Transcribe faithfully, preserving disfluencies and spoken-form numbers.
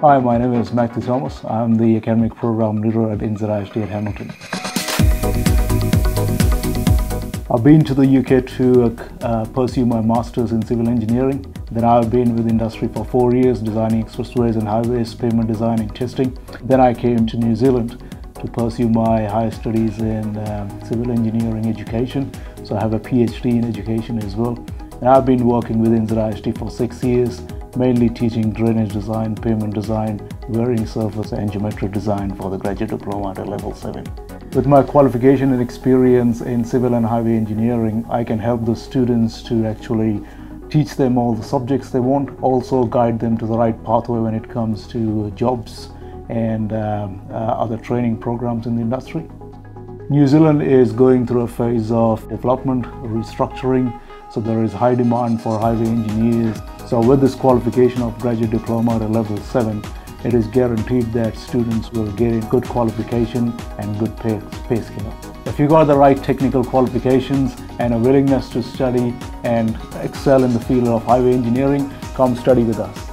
Hi, my name is Matthew Thomas. I'm the Academic Program Leader at N Z I H T at Hamilton. I've been to the U K to uh, pursue my Masters in Civil Engineering. Then I've been with industry for four years, designing expressways and highways, pavement design and testing. Then I came to New Zealand to pursue my higher studies in um, civil engineering education. So I have a PhD in education as well. And I've been working with N Z I H T for six years, mainly teaching drainage design, pavement design, varying surface and geometric design for the graduate diploma at level seven. With my qualification and experience in civil and highway engineering, I can help the students to actually teach them all the subjects they want, also guide them to the right pathway when it comes to jobs and um, uh, other training programs in the industry. New Zealand is going through a phase of development, restructuring, so there is high demand for highway engineers. So with this qualification of graduate diploma at level seven, it is guaranteed that students will get a good qualification and good pay, pay scale. If you got the right technical qualifications and a willingness to study and excel in the field of highway engineering, come study with us.